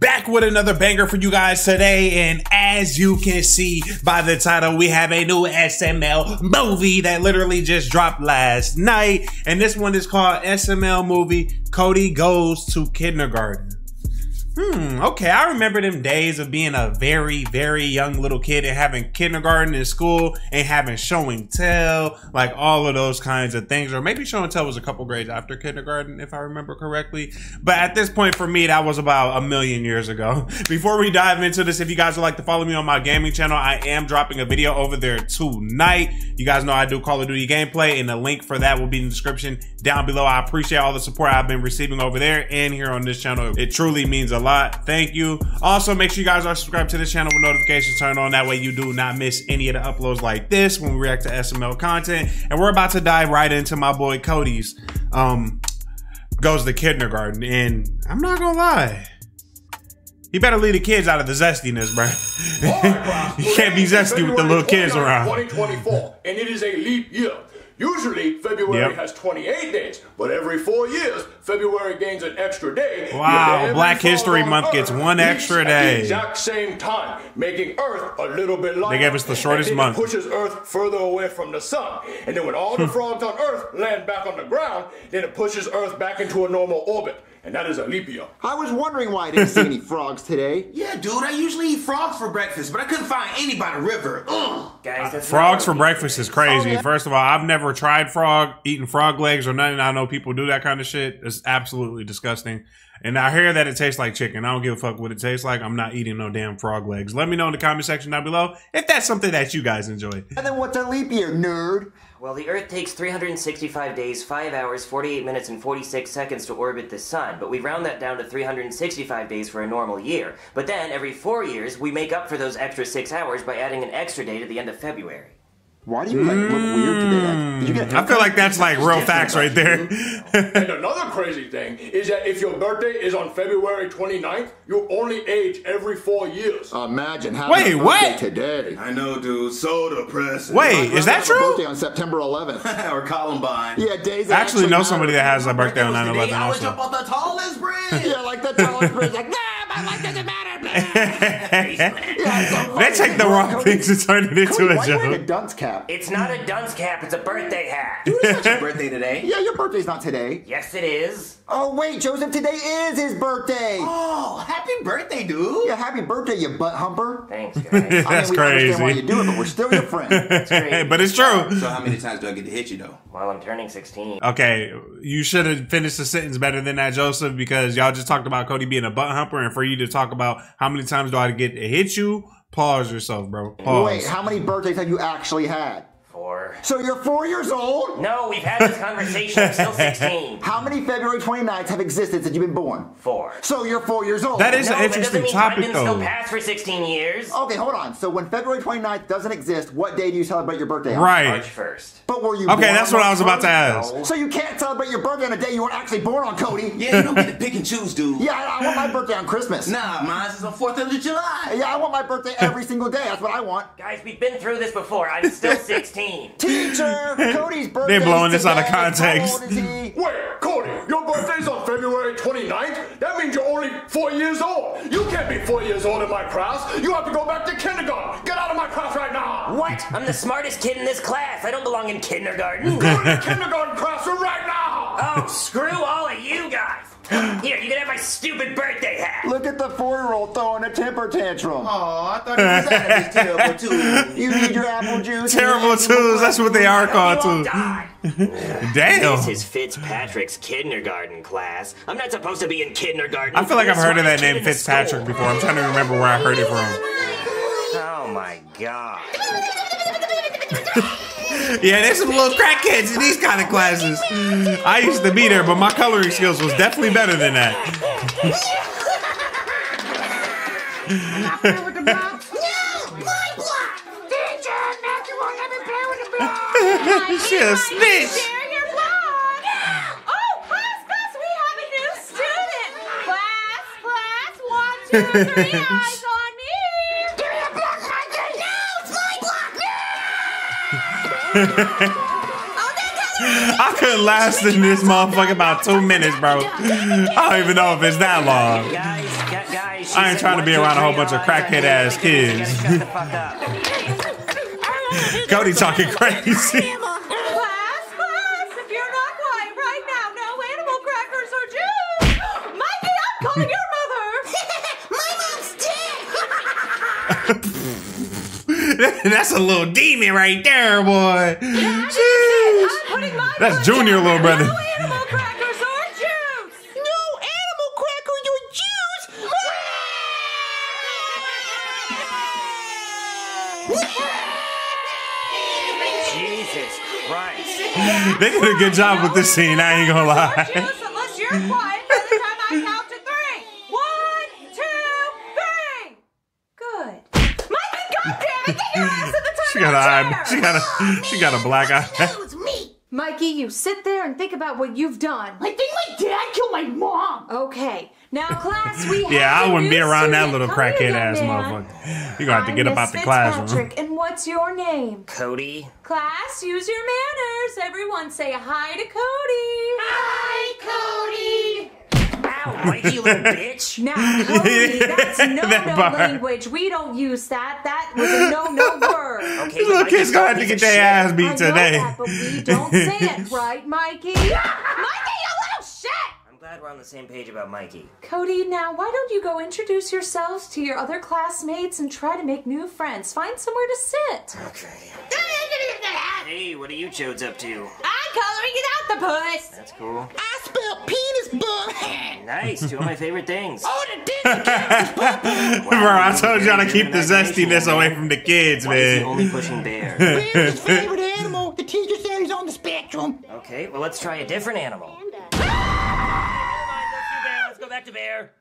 Back with another banger for you guys today, and as you can see by the title, we have a new SML movie that literally just dropped last night, and this one is called SML movie Cody Goes to Kindergarten. Okay, I remember them days of being a very, very young little kid and having kindergarten in school and having show and tell, like all of those kinds of things. Or maybe show and tell was a couple grades after kindergarten, if I remember correctly. But at this point for me, that was about a million years ago. Before we dive into this, if you guys would like to follow me on my gaming channel, I am dropping a video over there tonight. You guys know I do Call of Duty gameplay, and the link for that will be in the description down below. I appreciate all the support I've been receiving over there and here on this channel. It truly means a lot. Thank you. Also, make sure you guys are subscribed to this channel with notifications turned on. That way you do not miss any of the uploads like this when we react to SML content. And we're about to dive right into my boy Cody's Goes to Kindergarten. And I'm not gonna lie, he better leave the kids out of the zestiness, bro. You can't be zesty with the little kids around. 2024, and it is a leap year. Usually, February has 28 days, but every 4 years, February gains an extra day. Wow, Black History Month gets one extra day. At the exact same time, making Earth a little bit longer. They gave us the shortest month. It pushes Earth further away from the sun. And then when all the frogs on Earth land back on the ground, then it pushes Earth back into a normal orbit. And that is Alipio. I was wondering why I didn't see any frogs today. Yeah, dude, I usually eat frogs for breakfast, but I couldn't find any by the river. Ugh. Guys, that's frogs for breakfast is crazy. Oh, yeah. First of all, I've never tried eating frog legs or nothing. I know people do that kind of shit. It's absolutely disgusting. And I hear that it tastes like chicken. I don't give a fuck what it tastes like. I'm not eating no damn frog legs. Let me know in the comment section down below if that's something that you guys enjoy. And then what's a leap year, nerd? Well, the Earth takes 365 days, 5 hours, 48 minutes, and 46 seconds to orbit the sun, but we round that down to 365 days for a normal year. But then, every 4 years, we make up for those extra 6 hours by adding an extra day to the end of February. Why do you like look weird today? Like, did you get I feel like that's like real facts right there. And another crazy thing is that if your birthday is on February 29th, you only age every 4 years. Imagine having a birthday today. I know, dude. So depressing. Wait, is that true? Birthday on September 11th or Columbine. Yeah, days. I actually know somebody that has a birthday on 9/11. I was up on the tallest bridge. Yeah, like the tallest bridge. Like, nah, my life doesn't matter. Yeah, they take the wrong things and turn it into a joke. Dunce cap? It's not a dunce cap, it's a birthday hat. Dude, it's not your birthday today. Yeah, your birthday's not today. Yes, it is. Oh, wait, Joseph, today is his birthday. Oh, happy birthday, dude. Yeah, happy birthday, you butt humper. Thanks, guys. That's crazy. I mean, we understand why you do it, but we're still your friend. That's crazy. But it's true. So how many times do I get to hit you, though? Well, I'm turning 16. Okay, you should have finished the sentence better than that, Joseph, because y'all just talked about Cody being a butt humper, and for you to talk about how many times do I get to hit you, pause yourself, bro. Pause. Wait, how many birthdays have you actually had? 4. So you're 4 years old? No, we've had this conversation. I'm still 16. How many February 29ths have existed since you've been born? 4. So you're 4 years old. That is an interesting topic, though. That doesn't mean time didn't still pass for 16 years. Okay, hold on. So when February 29th doesn't exist, what day do you celebrate your birthday on? Right. March 1st. But were you born? Okay, that's what I was about to ask. So you can't celebrate your birthday on a day you weren't actually born on, Cody. Yeah, you don't get to pick and choose, dude. Yeah, I want my birthday on Christmas. Nah, mine's is on 4th of July. Yeah, I want my birthday every single day. That's what I want. Guys, we've been through this before. I'm still 16. Teacher, Cody's birthday. They're blowing this out of context. Wait, Cody, your birthday's on February 29th? That means you're only 4 years old. You can't be 4 years old in my class. You have to go back to kindergarten. Get out of my class right now. What? I'm the smartest kid in this class. I don't belong in kindergarten. Go to the kindergarten classroom right now. Oh, screw all of you guys. Here, you can have my stupid birthday hat. Look at the 4-year-old throwing a temper tantrum. Aw, I thought he was out of his terrible twos. You need your apple juice. Terrible twos, that's what they are called, too. Damn. This is Fitzpatrick's kindergarten class. I'm not supposed to be in kindergarten. I feel like I've heard of that name Fitzpatrick before. I'm trying to remember where I heard it from. Oh, my God. Yeah, there's some little crackheads in these kind of classes. I used to be there, but my coloring skills was definitely better than that. Play with the blocks? No, my block! Teacher, Matthew won't let me play with the blocks. She a snitch. Share your block. Oh, class, we have a new student. Class, 1, 2, 3, eyes on me. Give me a block, Michael. No, it's my block. I couldn't last in this motherfucker about 2 minutes, bro. I don't even know if it's that long. Guys, I ain't trying to be around a whole bunch of crackhead ass kids. Cody talking crazy. Class, if you're not quiet right now, no animal crackers or juice. Mikey, I'm calling your mother. My mom's dead. That's a little demon right there, boy. That's Junior, little brother. No animal crackers or juice. No animal crackers or juice. Jesus Christ. They did a good job with this scene, I ain't gonna lie. Unless you're quiet by the time I count to three. 1, 2, 3. Good. Mikey, goddammit, get your ass in the top. She got a black eye. Mikey, you sit there and think about what you've done. I think my dad killed my mom. Okay. Now, class, we have yeah, I wouldn't be around that little crackhead ass motherfucker. You're going to have to get up out the classroom. Fitzpatrick, and what's your name? Cody. Class, use your manners. Everyone say hi to Cody. Hi, Cody. Ow, Mikey, you little bitch. Now, Cody, that's no-no language. We don't use that. That was a no-no word. Okay, little kids gonna have to get their ass beat today. That, but we don't say it, right, Mikey? Mikey, you little shit! I'm glad we're on the same page about Mikey. Cody, now, why don't you go introduce yourselves to your other classmates and try to make new friends. Find somewhere to sit. Okay. Hey, what are you chodes up to? I'm coloring it out the puss. That's cool. I spelled penis book. Nice, two of my favorite things. Oh, the dick. Bro, I told y'all to keep the zestiness away from the kids, man. Only pushing bear. His favorite animal. The teacher said he's on the spectrum. Okay, well let's try a different animal. Let's go back to bear.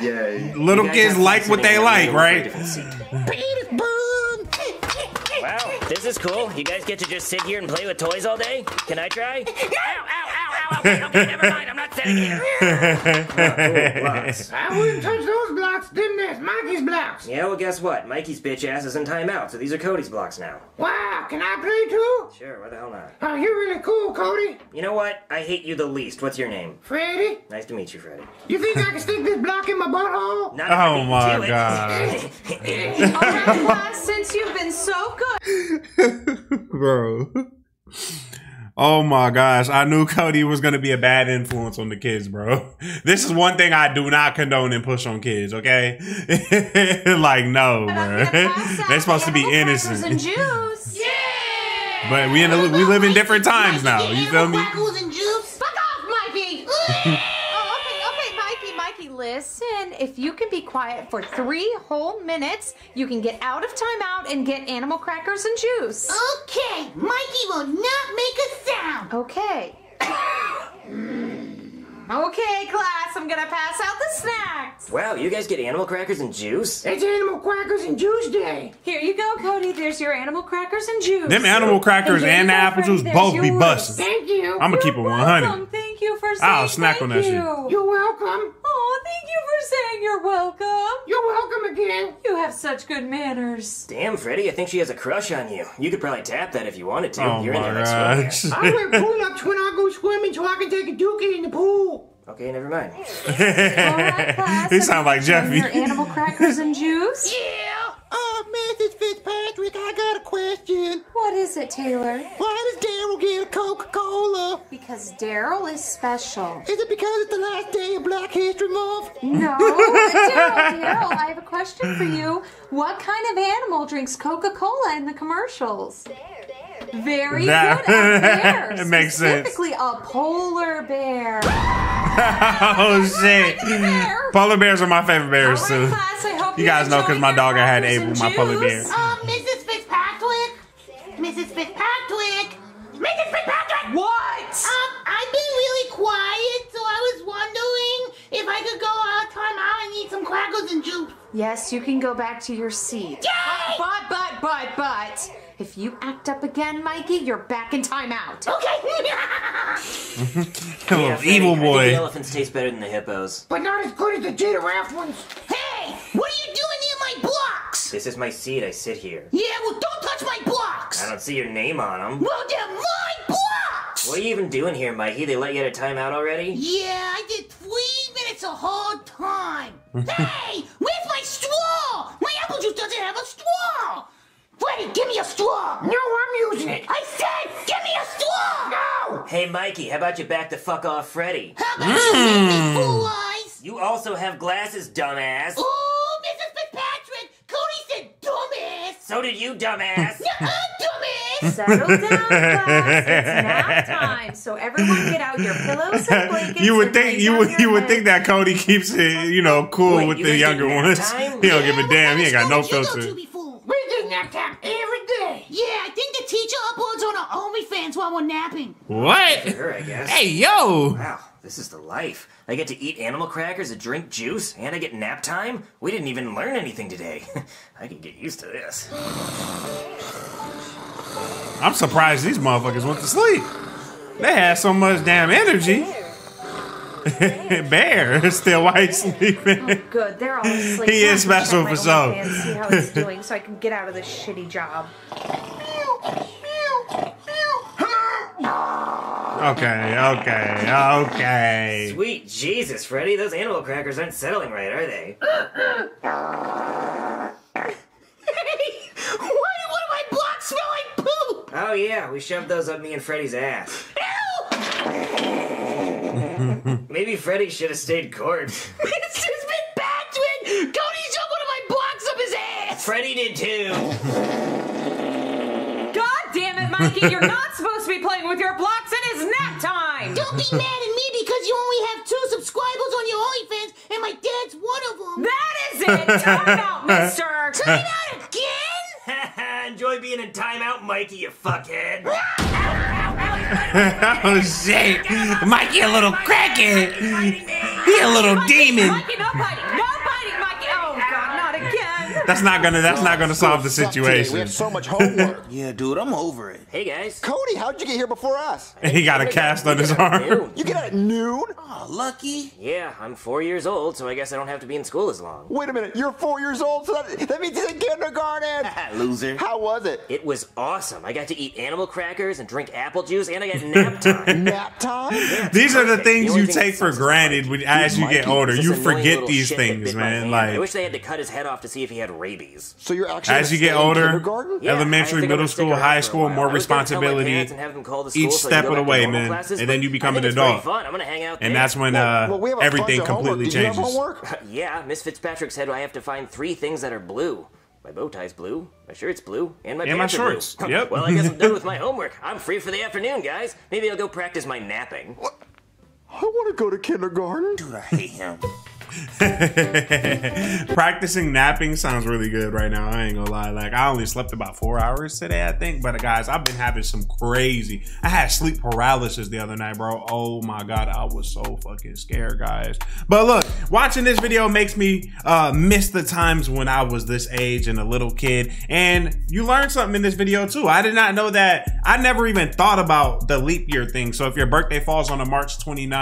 Yeah. Little kids like what they like, right? Penis book. Wow, this is cool. You guys get to just sit here and play with toys all day? Can I try? Ow, ow, ow, ow, okay, never mind. I'm not sitting here. Cool, I wouldn't touch those blocks, didn't that's Mikey's blocks. Yeah, well, guess what? Mikey's bitch ass is in timeout, so these are Cody's blocks now. Wow, can I play too? Sure, why the hell not? Oh, you're really cool, Cody. You know what? I hate you the least. What's your name? Freddy. Nice to meet you, Freddy. You think I can stick this block in my butthole? Not oh, my God. All right, since you've been so good. Bro, oh my gosh, I knew Cody was gonna be a bad influence on the kids, bro. This is one thing I do not condone and push on kids, okay? Like, no, bro, they're supposed to be innocent. And juice. Yeah! But we live in different times now, you feel me? And juice. Fuck off, Mikey! Okay, Mikey, listen. If you can be quiet for 3 whole minutes, you can get out of timeout and get animal crackers and juice. Okay, Mikey will not make a sound. Okay. Okay, class, I'm gonna pass out the snacks. Wow, you guys get animal crackers and juice? It's animal crackers and juice day. Here you go, Cody. There's your animal crackers and juice. Them animal crackers and the apple juice both be busted. Thank you. I'm gonna keep it 100. Thank you for saying I'll snack on that shit. You're welcome. Oh, thank you for saying you're welcome. You're welcome again. You have such good manners. Damn, Freddy, I think she has a crush on you. You could probably tap that if you wanted to. Oh, you're in there next week. I wear pull-ups when I go swimming so I can take a dookie in the pool. Okay, never mind. All right, class. You sound like Jeffy. Your animal crackers and juice? Yeah. Mrs. Fitzpatrick, I got a question. What is it, Taylor? Why does Daryl get a Coca-Cola? Because Daryl is special. Is it because it's the last day of Black History Month? No, Daryl, I have a question for you. What kind of animal drinks Coca-Cola in the commercials? Very good at bears. It makes sense. Specifically a polar bear. Oh, shit. Polar bears are my favorite bears, too. You guys know because my dog had Abel, my polar bear. Mrs. Fitzpatrick? Mrs. Fitzpatrick? Mrs. Fitzpatrick! What? I've been really quiet, so I was wondering if I could go out and eat some crackers and juice. Yes, you can go back to your seat. Yay! But. If you act up again, Mikey, you're back in timeout. Okay. Come on, evil boy. The elephants taste better than the hippos. But not as good as the giraffe ones. Hey, what are you doing near my blocks? This is my seat. I sit here. Yeah, well, don't touch my blocks. I don't see your name on them. Well, they're my blocks. What are you even doing here, Mikey? They let you out of timeout already? Yeah, I did 3 minutes a whole time. Hey! Where's my straw? My apple juice doesn't have a straw! Freddy, give me a straw! No, I'm using it! I said, give me a straw! No! Hey, Mikey, how about you back the fuck off Freddy? How about you make me fool eyes? You also have glasses, dumbass! Ooh, Mrs. Fitzpatrick! Cody said dumbass! So did you, dumbass! Settle down, class. It's nap time. So everyone, get out your pillows and blankets. You would think you would think that Cody keeps it, you know, cool with the younger ones. He don't give a damn. He ain't got no filter. We do nap time every day. Yeah, I think the teacher uploads on our OnlyFans while we're napping. What? Sure, I guess. Hey, yo. Wow, this is the life. I get to eat animal crackers and drink juice, and I get nap time. We didn't even learn anything today. I can get used to this. I'm surprised these motherfuckers went to sleep. They had so much damn energy. Bear is still while he's sleeping. Oh, good, they're all asleep. He is special for so. See how he's doing, so I can get out of this shitty job. Okay. Sweet Jesus, Freddy, those animal crackers aren't settling right, are they? Oh yeah, we shoved those up me and Freddy's ass. Ew! Maybe Freddy should have stayed corpse. It's just been back to it! Cody shoved one of my blocks up his ass! Freddy did too! God damn it, Mikey! You're not supposed to be playing with your blocks! It is nap time! Don't be mad at me because you only have 2 subscribers on your OnlyFans and my dad's one of them! That is it! Time out, mister! Time out again! Enjoy being in timeout, Mikey, you fuckhead. Oh, shit. Mikey, a little crackhead. He a little demon. Mikey, no biting. No biting, Mikey. Oh, God, not again. That's not gonna solve the situation. We have so much homework. Yeah, dude, I'm over it. Hey, guys. Cody, how'd you get here before us? He got a cast on his arm. You get out at noon? Oh, lucky. Yeah, I'm 4 years old, so I guess I don't have to be in school as long. Wait a minute, you're 4 years old, so that means he's in kindergarten. Loser. How was it? It was awesome. I got to eat animal crackers and drink apple juice, and I got nap time. Nap time? Yeah, these are the things you take for granted when, as you get older. You forget these things, man. Like, I wish they had to cut his head off to see if he had rabies. So you're actually as you get older, elementary, middle school, high school, more responsibility each step of the way, man. And then you become an adult. I'm gonna hang out, and that's when everything completely changes. Yeah, Miss Fitzpatrick said I have to find 3 things that are blue. My bow tie's blue, my shirt's blue, and my pants are blue. Yep. Well, I guess I'm done with my homework. I'm free for the afternoon, guys. Maybe I'll go practice my napping. What? I want to go to kindergarten. Dude, I hate him. Practicing napping sounds really good right now. I ain't gonna lie. Like, I only slept about 4 hours today, I think. But guys, I've been having some crazy. I had sleep paralysis the other night, bro. Oh my God, I was so fucking scared, guys. But look, watching this video makes me miss the times when I was this age and a little kid. And you learned something in this video too. I did not know that. I never even thought about the leap year thing. So if your birthday falls on a March 29th,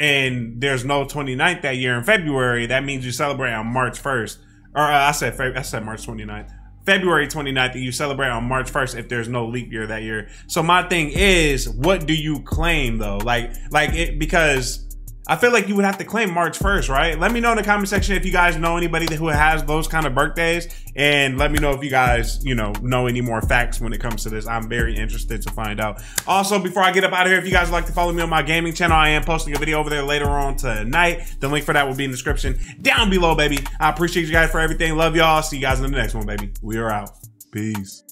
and there's no 29th that year in February, that means you celebrate on March 1st. Or I said March 29th. February 29th, you celebrate on March 1st if there's no leap year that year. So my thing is, what do you claim though? Like, because I feel like you would have to claim March 1st, right? Let me know in the comment section if you guys know anybody who has those kind of birthdays. And let me know if you guys, you know any more facts when it comes to this. I'm very interested to find out. Also, before I get up out of here, if you guys would like to follow me on my gaming channel, I am posting a video over there later on tonight. The link for that will be in the description down below, baby. I appreciate you guys for everything. Love y'all. See you guys in the next one, baby. We are out. Peace.